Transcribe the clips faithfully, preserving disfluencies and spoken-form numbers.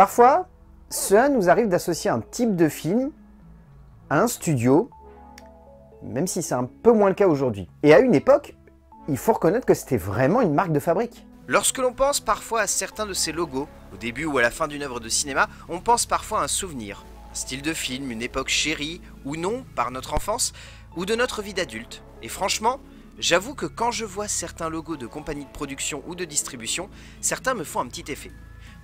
Parfois, cela nous arrive d'associer un type de film à un studio, même si c'est un peu moins le cas aujourd'hui. Et à une époque, il faut reconnaître que c'était vraiment une marque de fabrique. Lorsque l'on pense parfois à certains de ces logos, au début ou à la fin d'une œuvre de cinéma, on pense parfois à un souvenir, un style de film, une époque chérie ou non par notre enfance, ou de notre vie d'adulte. Et franchement, j'avoue que quand je vois certains logos de compagnies de production ou de distribution, certains me font un petit effet.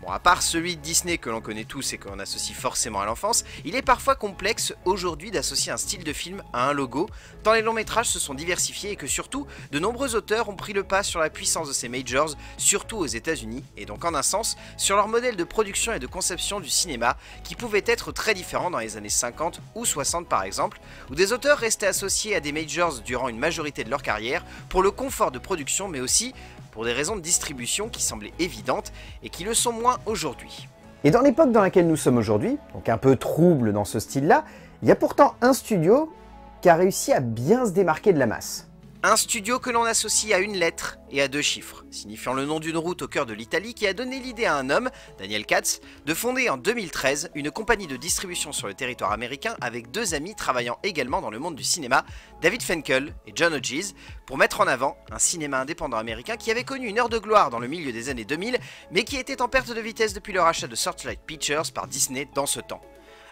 Bon, à part celui de Disney que l'on connaît tous et qu'on associe forcément à l'enfance, il est parfois complexe aujourd'hui d'associer un style de film à un logo, tant les longs métrages se sont diversifiés et que surtout, de nombreux auteurs ont pris le pas sur la puissance de ces majors, surtout aux États-Unis, et donc en un sens, sur leur modèle de production et de conception du cinéma, qui pouvait être très différent dans les années cinquante ou soixante par exemple, où des auteurs restaient associés à des majors durant une majorité de leur carrière, pour le confort de production mais aussi pour des raisons de distribution qui semblaient évidentes et qui le sont moins aujourd'hui. Et dans l'époque dans laquelle nous sommes aujourd'hui, donc un peu trouble dans ce style-là, il y a pourtant un studio qui a réussi à bien se démarquer de la masse. Un studio que l'on associe à une lettre et à deux chiffres, signifiant le nom d'une route au cœur de l'Italie qui a donné l'idée à un homme, Daniel Katz, de fonder en deux mille treize une compagnie de distribution sur le territoire américain avec deux amis travaillant également dans le monde du cinéma, David Fenkel et John O'Gies, pour mettre en avant un cinéma indépendant américain qui avait connu une heure de gloire dans le milieu des années deux mille, mais qui était en perte de vitesse depuis le rachat de Searchlight Pictures par Disney dans ce temps.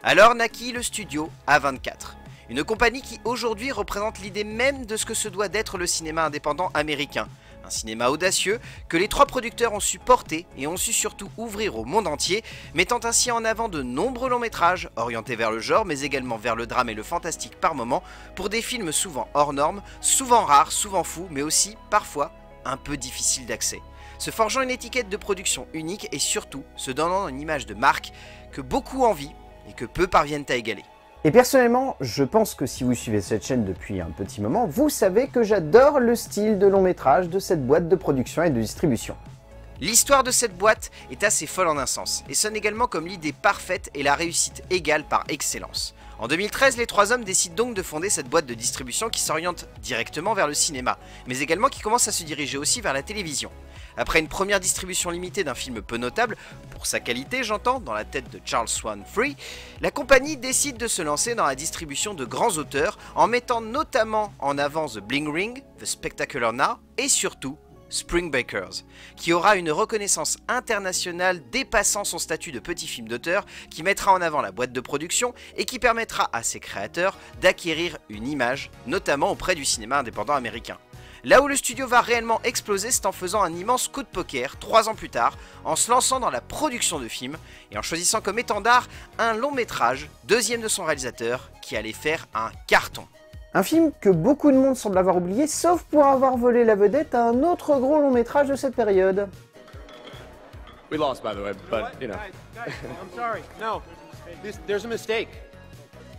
Alors naquit le studio A vingt-quatre. Une compagnie qui aujourd'hui représente l'idée même de ce que se doit d'être le cinéma indépendant américain. Un cinéma audacieux que les trois producteurs ont su porter et ont su surtout ouvrir au monde entier, mettant ainsi en avant de nombreux longs métrages, orientés vers le genre mais également vers le drame et le fantastique par moments, pour des films souvent hors normes, souvent rares, souvent fous, mais aussi parfois un peu difficiles d'accès. Se forgeant une étiquette de production unique et surtout se donnant une image de marque que beaucoup envient et que peu parviennent à égaler. Et personnellement, je pense que si vous suivez cette chaîne depuis un petit moment, vous savez que j'adore le style de long métrage de cette boîte de production et de distribution. L'histoire de cette boîte est assez folle en un sens, et sonne également comme l'idée parfaite et la réussite égale par excellence. En deux mille treize, les trois hommes décident donc de fonder cette boîte de distribution qui s'oriente directement vers le cinéma, mais également qui commence à se diriger aussi vers la télévision. Après une première distribution limitée d'un film peu notable, pour sa qualité j'entends, dans la tête de Charles Swan Free, la compagnie décide de se lancer dans la distribution de grands auteurs en mettant notamment en avant The Bling Ring, The Spectacular Now et surtout Spring Breakers, qui aura une reconnaissance internationale dépassant son statut de petit film d'auteur, qui mettra en avant la boîte de production et qui permettra à ses créateurs d'acquérir une image, notamment auprès du cinéma indépendant américain. Là où le studio va réellement exploser, c'est en faisant un immense coup de poker, trois ans plus tard, en se lançant dans la production de films, et en choisissant comme étendard un long métrage, deuxième de son réalisateur, qui allait faire un carton. Un film que beaucoup de monde semble avoir oublié, sauf pour avoir volé la vedette à un autre gros long métrage de cette période. We lost, by the way, but, you know. I'm sorry, no, there's a mistake.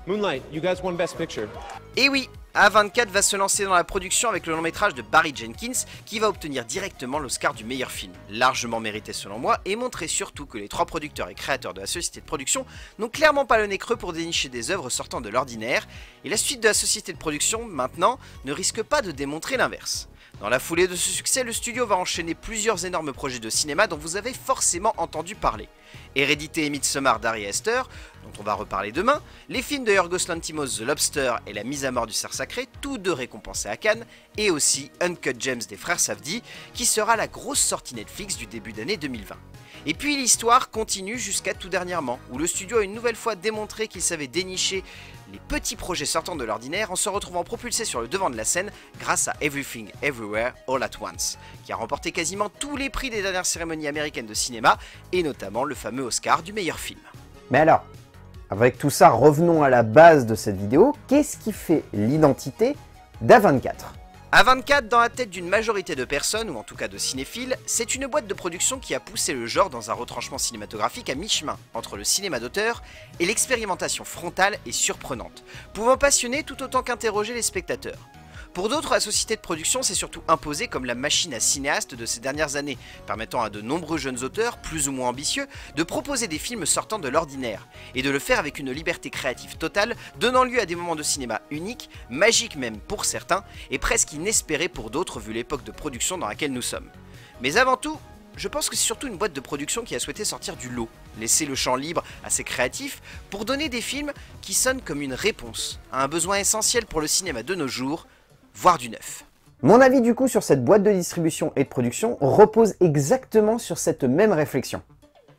Moonlight, you guys won Best Picture. Et oui, A vingt-quatre va se lancer dans la production avec le long métrage de Barry Jenkins qui va obtenir directement l'Oscar du meilleur film, largement mérité selon moi, et montrer surtout que les trois producteurs et créateurs de la société de production n'ont clairement pas le nez creux pour dénicher des œuvres sortant de l'ordinaire, et la suite de la société de production, maintenant, ne risque pas de démontrer l'inverse. Dans la foulée de ce succès, le studio va enchaîner plusieurs énormes projets de cinéma dont vous avez forcément entendu parler. Hérédité et Midsommar d'Ari Aster, dont on va reparler demain, les films de Yorgos Lanthimos, The Lobster et La Mise à Mort du Cerf Sacré, tous deux récompensés à Cannes, et aussi Uncut Gems des Frères Safdie, qui sera la grosse sortie Netflix du début d'année deux mille vingt. Et puis l'histoire continue jusqu'à tout dernièrement, où le studio a une nouvelle fois démontré qu'il savait dénicher les petits projets sortant de l'ordinaire en se retrouvant propulsé sur le devant de la scène grâce à Everything Everywhere All At Once, qui a remporté quasiment tous les prix des dernières cérémonies américaines de cinéma, et notamment le fameux Oscar du meilleur film. Mais alors, avec tout ça, revenons à la base de cette vidéo, qu'est-ce qui fait l'identité d'A vingt-quatre ? A vingt-quatre, dans la tête d'une majorité de personnes, ou en tout cas de cinéphiles, c'est une boîte de production qui a poussé le genre dans un retranchement cinématographique à mi-chemin entre le cinéma d'auteur et l'expérimentation frontale et surprenante, pouvant passionner tout autant qu'interroger les spectateurs. Pour d'autres, la société de production s'est surtout imposée comme la machine à cinéastes de ces dernières années, permettant à de nombreux jeunes auteurs, plus ou moins ambitieux, de proposer des films sortant de l'ordinaire, et de le faire avec une liberté créative totale, donnant lieu à des moments de cinéma uniques, magiques même pour certains, et presque inespérés pour d'autres vu l'époque de production dans laquelle nous sommes. Mais avant tout, Je pense que c'est surtout une boîte de production qui a souhaité sortir du lot, laisser le champ libre à ses créatifs pour donner des films qui sonnent comme une réponse à un besoin essentiel pour le cinéma de nos jours, voir du neuf. Mon avis du coup sur cette boîte de distribution et de production repose exactement sur cette même réflexion.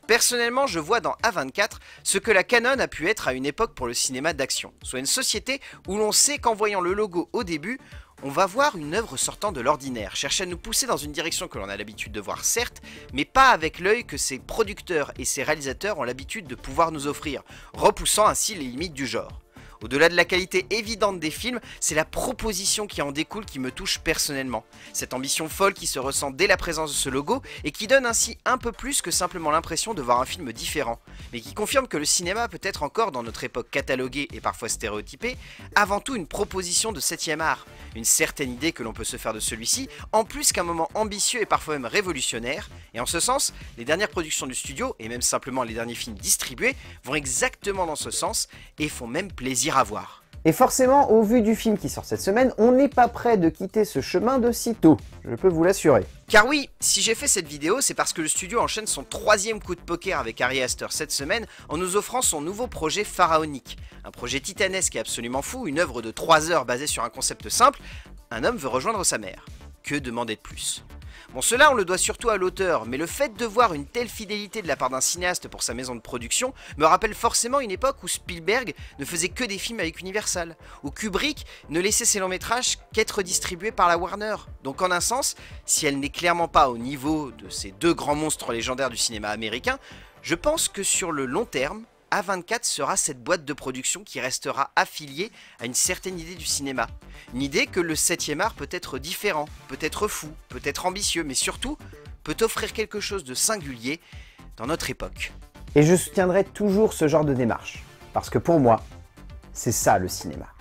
Personnellement, je vois dans A vingt-quatre ce que la Canon a pu être à une époque pour le cinéma d'action, soit une société où l'on sait qu'en voyant le logo au début, on va voir une œuvre sortant de l'ordinaire, chercher à nous pousser dans une direction que l'on a l'habitude de voir certes, mais pas avec l'œil que ses producteurs et ses réalisateurs ont l'habitude de pouvoir nous offrir, repoussant ainsi les limites du genre. Au-delà de la qualité évidente des films, c'est la proposition qui en découle qui me touche personnellement. Cette ambition folle qui se ressent dès la présence de ce logo et qui donne ainsi un peu plus que simplement l'impression de voir un film différent, mais qui confirme que le cinéma peut être encore, dans notre époque cataloguée et parfois stéréotypée, avant tout une proposition de septième art, une certaine idée que l'on peut se faire de celui-ci, en plus qu'un moment ambitieux et parfois même révolutionnaire, et en ce sens, les dernières productions du studio, et même simplement les derniers films distribués, vont exactement dans ce sens et font même plaisir à voir. Et forcément, au vu du film qui sort cette semaine, on n'est pas prêt de quitter ce chemin de sitôt, je peux vous l'assurer. Car oui, si j'ai fait cette vidéo, c'est parce que le studio enchaîne son troisième coup de poker avec Ari Aster cette semaine en nous offrant son nouveau projet pharaonique. Un projet titanesque et absolument fou, une œuvre de trois heures basée sur un concept simple, un homme veut rejoindre sa mère. Que demander de plus ? Bon, cela on le doit surtout à l'auteur, mais le fait de voir une telle fidélité de la part d'un cinéaste pour sa maison de production me rappelle forcément une époque où Spielberg ne faisait que des films avec Universal, où Kubrick ne laissait ses longs métrages qu'être distribués par la Warner. Donc en un sens, si elle n'est clairement pas au niveau de ces deux grands monstres légendaires du cinéma américain, je pense que sur le long terme, A vingt-quatre sera cette boîte de production qui restera affiliée à une certaine idée du cinéma. Une idée que le septième art peut être différent, peut être fou, peut être ambitieux, mais surtout peut offrir quelque chose de singulier dans notre époque. Et je soutiendrai toujours ce genre de démarche, parce que pour moi, c'est ça le cinéma.